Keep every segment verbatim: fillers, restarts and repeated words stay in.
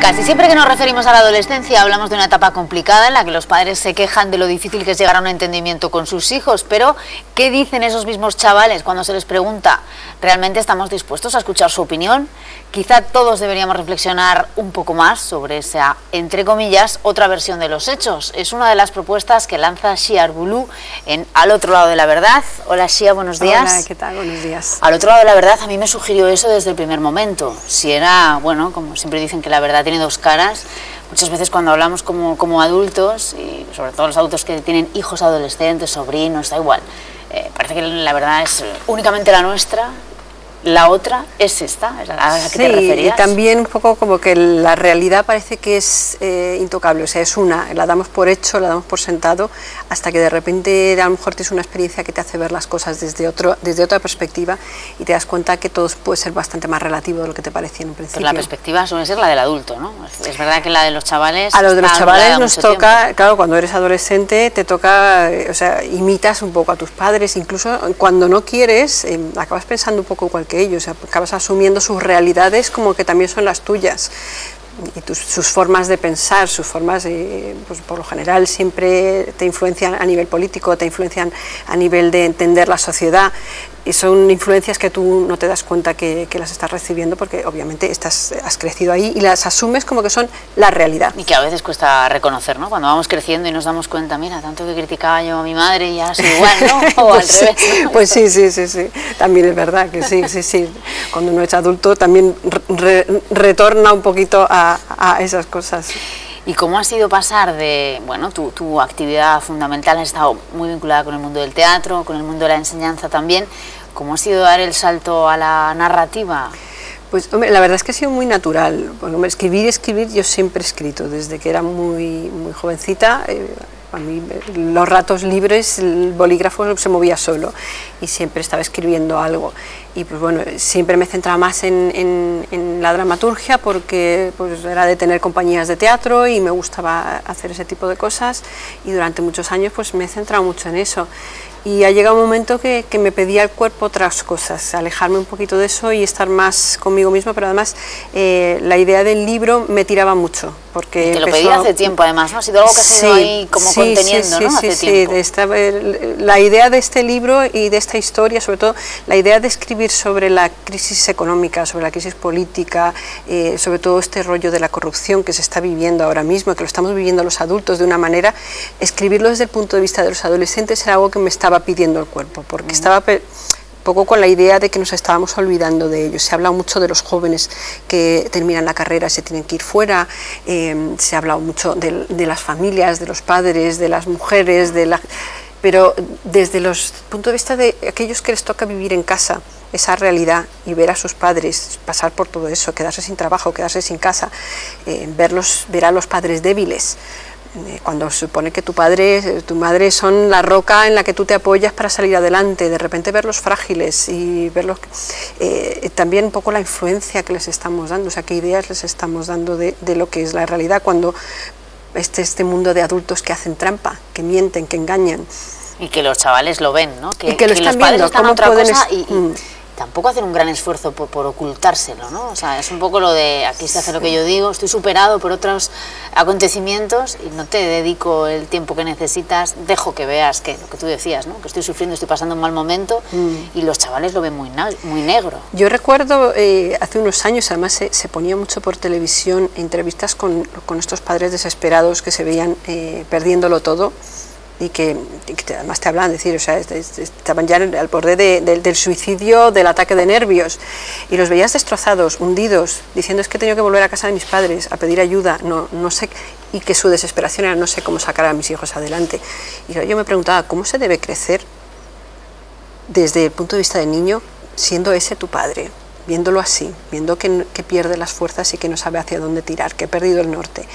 Casi siempre que nos referimos a la adolescencia hablamos de una etapa complicada en la que los padres se quejan de lo difícil que es llegar a un entendimiento con sus hijos, pero ¿qué dicen esos mismos chavales cuando se les pregunta? ¿Realmente estamos dispuestos a escuchar su opinión? Quizá todos deberíamos reflexionar un poco más sobre esa, entre comillas, otra versión de los hechos. Es una de las propuestas que lanza Shía Arbulú en Al otro lado de la verdad. Hola Shía, buenos días. Hola, ¿qué tal? Buenos días. Al otro lado de la verdad a mí me sugirió eso desde el primer momento. Si era, bueno, como siempre dicen que la verdad tiene dos caras. Muchas veces cuando hablamos como, como adultos, y sobre todo los adultos que tienen hijos adolescentes, sobrinos, da igual, eh, parece que la verdad es únicamente la nuestra, la otra es esta, ¿a la que te referías? Y también un poco como que la realidad parece que es eh, intocable, o sea, es una, la damos por hecho, la damos por sentado, hasta que de repente a lo mejor tienes una experiencia que te hace ver las cosas desde, otro, desde otra perspectiva y te das cuenta que todo puede ser bastante más relativo de lo que te parecía en un principio. Pero la perspectiva suele ser la del adulto, ¿no? Es verdad que la de los chavales... A los de los chavales nos toca, tiempo. Claro, cuando eres adolescente te toca, o sea, imitas un poco a tus padres, incluso cuando no quieres, eh, acabas pensando un poco cualquier que ellos, acabas asumiendo sus realidades como que también son las tuyas y tus, sus formas de pensar, sus formas, eh, pues por lo general siempre te influencian a nivel político, te influencian a nivel de entender la sociedad y son influencias que tú no te das cuenta que, que las estás recibiendo porque obviamente estás, has crecido ahí y las asumes como que son la realidad. Y que a veces cuesta reconocer, ¿no? Cuando vamos creciendo y nos damos cuenta, mira, tanto que criticaba yo a mi madre y ya soy igual, ¿no? O pues al revés, ¿no? Pues sí, sí, sí, sí, también es verdad que sí, sí, sí. Cuando uno es adulto también re, retorna un poquito a A, a esas cosas. ¿Y cómo ha sido pasar de, bueno, tu, tu actividad fundamental ha estado muy vinculada con el mundo del teatro, con el mundo de la enseñanza también, cómo ha sido dar el salto a la narrativa? Pues hombre, la verdad es que ha sido muy natural. Bueno, hombre, escribir, escribir, yo siempre he escrito, desde que era muy, muy jovencita. Eh, A mí los ratos libres, el bolígrafo se movía solo y siempre estaba escribiendo algo. Y pues bueno, siempre me centraba más en, en, en la dramaturgia porque pues era de tener compañías de teatro y me gustaba hacer ese tipo de cosas y durante muchos años pues me he centrado mucho en eso. Y ha llegado un momento que, que me pedía el cuerpo otras cosas, alejarme un poquito de eso y estar más conmigo misma, pero además eh, la idea del libro me tiraba mucho. Porque te lo pedí hace tiempo además, ¿no? Ha sido algo que ha sido sí, ahí como sí, conteniendo, sí, ¿no? Sí, hace sí, tiempo. De esta, la idea de este libro y de esta historia, sobre todo la idea de escribir sobre la crisis económica, sobre la crisis política, eh, sobre todo este rollo de la corrupción que se está viviendo ahora mismo, que lo estamos viviendo los adultos de una manera, escribirlo desde el punto de vista de los adolescentes era algo que me estaba pidiendo el cuerpo, porque uh-huh. estaba... poco con la idea de que nos estábamos olvidando de ellos. Se ha hablado mucho de los jóvenes que terminan la carrera y se tienen que ir fuera, eh, se ha hablado mucho de, de las familias, de los padres, de las mujeres, de la... pero desde el punto de vista de aquellos que les toca vivir en casa, esa realidad y ver a sus padres pasar por todo eso, quedarse sin trabajo, quedarse sin casa, eh, verlos, ver a los padres débiles, cuando se supone que tu padre, tu madre son la roca en la que tú te apoyas para salir adelante, de repente verlos frágiles y verlos eh, también un poco la influencia que les estamos dando, o sea, qué ideas les estamos dando de, de lo que es la realidad cuando este, este mundo de adultos que hacen trampa, que mienten, que engañan. Y que los chavales lo ven, ¿no? Que, y que lo que están los padres viendo, están ¿cómo otra pueden cosa es... y, y... Mm. Tampoco hacen un gran esfuerzo por, por ocultárselo, ¿no? O sea, es un poco lo de aquí se hace lo que yo digo, estoy superado por otros acontecimientos y no te dedico el tiempo que necesitas, dejo que veas que lo que tú decías, ¿no? Que estoy sufriendo, estoy pasando un mal momento mm. y los chavales lo ven muy, muy negro. Yo recuerdo eh, hace unos años, además se, se ponía mucho por televisión entrevistas con, con estos padres desesperados que se veían eh, perdiéndolo todo. Y que, y que además te hablaban, decir, o sea, estaban ya al borde de, de, del suicidio, del ataque de nervios, y los veías destrozados, hundidos, diciendo, es que he tenido que volver a casa de mis padres a pedir ayuda, no, no sé, y que su desesperación era, no sé cómo sacar a mis hijos adelante. Y yo me preguntaba, ¿cómo se debe crecer desde el punto de vista del niño, siendo ese tu padre? Viéndolo así, viendo que, que pierde las fuerzas y que no sabe hacia dónde tirar, que ha perdido el norte.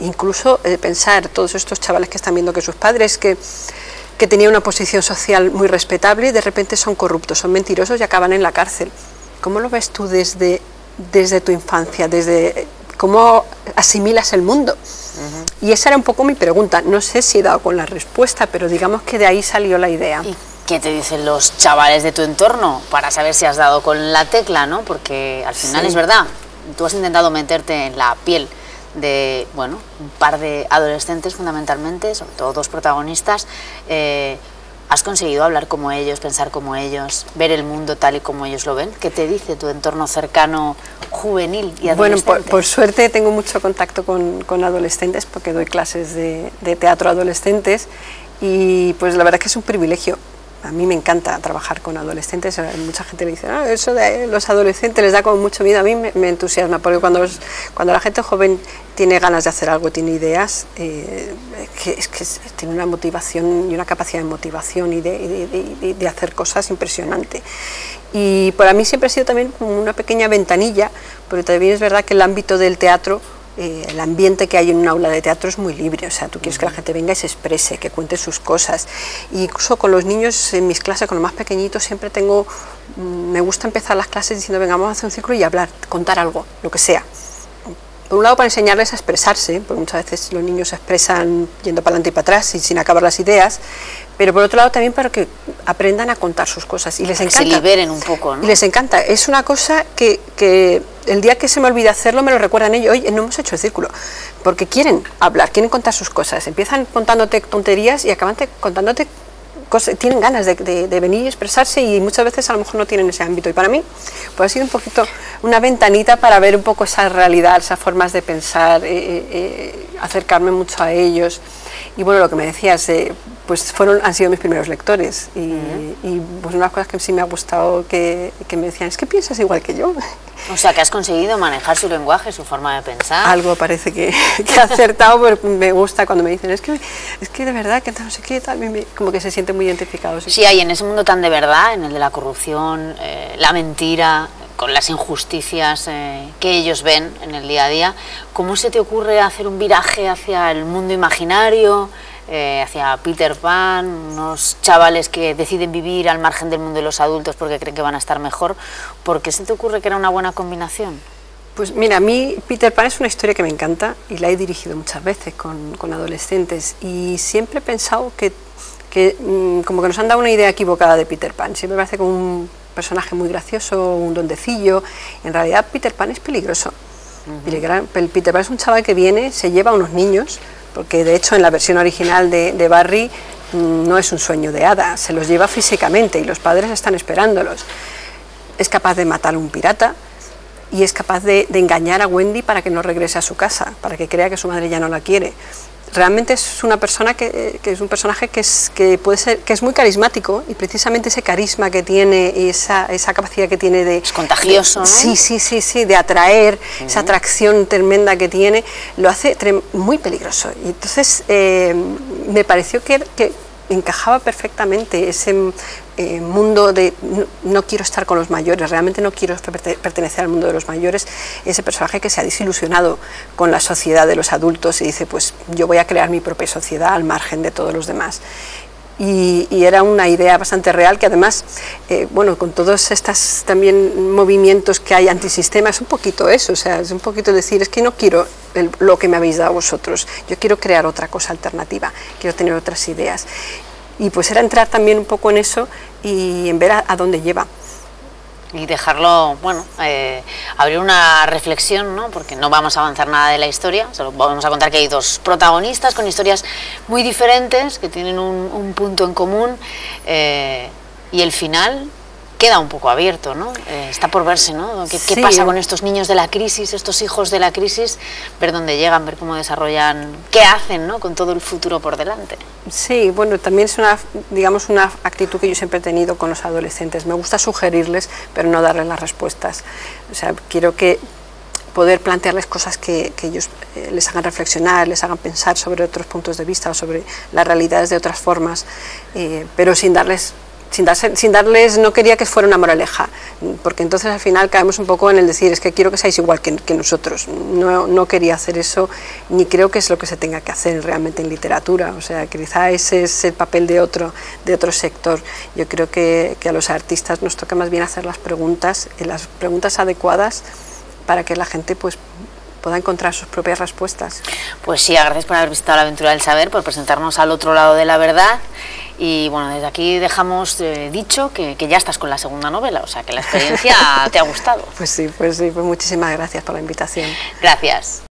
Incluso eh, pensar todos estos chavales que están viendo que sus padres que, que tenían una posición social muy respetable y de repente son corruptos, son mentirosos y acaban en la cárcel. ¿Cómo lo ves tú desde, desde tu infancia? Desde ¿cómo asimilas el mundo? Uh-huh. Y esa era un poco mi pregunta. No sé si he dado con la respuesta, pero digamos que de ahí salió la idea. ¿Y qué te dicen los chavales de tu entorno para saber si has dado con la tecla, ¿no? Porque al final sí. es verdad. tú has intentado meterte en la piel de, bueno, un par de adolescentes fundamentalmente, sobre todo dos protagonistas. Eh, ¿Has conseguido hablar como ellos, pensar como ellos, ver el mundo tal y como ellos lo ven? ¿Qué te dice tu entorno cercano, juvenil y adolescente? Bueno, por, por suerte tengo mucho contacto con, con adolescentes porque doy clases de, de teatro a adolescentes y pues la verdad que es un privilegio. A mí me encanta trabajar con adolescentes. Mucha gente le dice, ah, eso de los adolescentes les da como mucho miedo. A mí me, me entusiasma, porque cuando, los, cuando la gente joven tiene ganas de hacer algo, tiene ideas, eh, que, es que tiene una motivación y una capacidad de motivación y de, de, de, de hacer cosas impresionante. Y para mí siempre ha sido también una pequeña ventanilla, porque también es verdad que el ámbito del teatro, Eh, el ambiente que hay en un aula de teatro es muy libre, o sea, tú quieres que la gente venga y se exprese, que cuente sus cosas. Y incluso con los niños en mis clases, con los más pequeñitos, siempre tengo, me gusta empezar las clases diciendo, venga, vamos a hacer un círculo y hablar, contar algo, lo que sea. Por un lado, para enseñarles a expresarse, porque muchas veces los niños se expresan yendo para adelante y para atrás y sin acabar las ideas, pero por otro lado también para que aprendan a contar sus cosas y les encanta. Que se liberen un poco, ¿no? Y les encanta. Es una cosa que, que el día que se me olvida hacerlo me lo recuerdan ellos. Oye, no hemos hecho el círculo, porque quieren hablar, quieren contar sus cosas. Empiezan contándote tonterías y acaban te, contándote cosas. Tienen ganas de, de, de venir y expresarse y muchas veces a lo mejor no tienen ese ámbito. Y para mí pues ha sido un poquito una ventanita para ver un poco esa realidad, esas formas de pensar, eh, eh, acercarme mucho a ellos. Y bueno, lo que me decías, eh, pues fueron, han sido mis primeros lectores y, uh-huh. y pues una de las cosas que sí me ha gustado que, que me decían es que piensas igual que yo. O sea, que has conseguido manejar su lenguaje, su forma de pensar. Algo parece que, que he acertado, pero me gusta cuando me dicen, es que, es que de verdad, que no sé qué tal, como que se sienten muy identificados. Sí, hay en ese mundo tan de verdad, en el de la corrupción, eh, la mentira, con las injusticias eh, que ellos ven en el día a día, ¿cómo se te ocurre hacer un viraje hacia el mundo imaginario, eh, hacia Peter Pan, unos chavales que deciden vivir al margen del mundo de los adultos porque creen que van a estar mejor? ¿Por qué se te ocurre que era una buena combinación? Pues mira, a mí Peter Pan es una historia que me encanta y la he dirigido muchas veces con, con adolescentes y siempre he pensado que, que como que nos han dado una idea equivocada de Peter Pan. Siempre me parece como un personaje muy gracioso, un dondecillo. En realidad Peter Pan es peligroso. Uh-huh. Peter Pan es un chaval que viene, se lleva a unos niños, porque de hecho en la versión original de, de Barry no es un sueño de hada, se los lleva físicamente y los padres están esperándolos. Es capaz de matar a un pirata y es capaz de, de engañar a Wendy para que no regrese a su casa, para que crea que su madre ya no la quiere. Realmente es una persona que, que es un personaje que es, que puede ser, que es muy carismático y precisamente ese carisma que tiene y esa, esa capacidad que tiene de... Es contagioso, de, ¿no? Sí, sí, sí, sí, de atraer, uh-huh. esa atracción tremenda que tiene, lo hace muy peligroso. Y entonces eh, me pareció que, que encajaba perfectamente ese eh, mundo de no, no quiero estar con los mayores, realmente no quiero pertenecer al mundo de los mayores, ese personaje que se ha desilusionado con la sociedad de los adultos y dice pues yo voy a crear mi propia sociedad al margen de todos los demás. Y, y era una idea bastante real que además, eh, bueno, con todos estos también movimientos que hay antisistema, es un poquito eso, o sea, es un poquito decir, es que no quiero el, lo que me habéis dado vosotros, yo quiero crear otra cosa alternativa, quiero tener otras ideas. Y pues era entrar también un poco en eso y en ver a, a dónde lleva. Y dejarlo, bueno, eh, abrir una reflexión, ¿no? Porque no vamos a avanzar nada de la historia, solo vamos a contar que hay dos protagonistas con historias muy diferentes, que tienen un, un punto en común, eh, y el final queda un poco abierto, ¿no? Eh, está por verse, ¿no? ¿Qué, sí, qué pasa con estos niños de la crisis, estos hijos de la crisis? Ver dónde llegan, ver cómo desarrollan, qué hacen, ¿no? Con todo el futuro por delante. Sí, bueno, también es una, digamos, una actitud que yo siempre he tenido con los adolescentes. Me gusta sugerirles, pero no darles las respuestas. O sea, quiero que poder plantearles cosas que, que ellos eh, les hagan reflexionar, les hagan pensar sobre otros puntos de vista o sobre las realidades de otras formas, eh, pero sin darles... Sin, darse, sin darles, no quería que fuera una moraleja, porque entonces al final caemos un poco en el decir, es que quiero que seáis igual que, que nosotros. No, no quería hacer eso, ni creo que es lo que se tenga que hacer realmente en literatura, o sea, quizá ese es el papel de otro, de otro sector. Yo creo que, que a los artistas nos toca más bien hacer las preguntas, las preguntas adecuadas para que la gente pues pueda encontrar sus propias respuestas. Pues sí, gracias por haber visitado La Aventura del Saber, por presentarnos Al Otro Lado de la Verdad. Y bueno, desde aquí dejamos eh, dicho que, que ya estás con la segunda novela, o sea que la experiencia te ha gustado. Pues sí, pues sí, pues muchísimas gracias por la invitación. Gracias.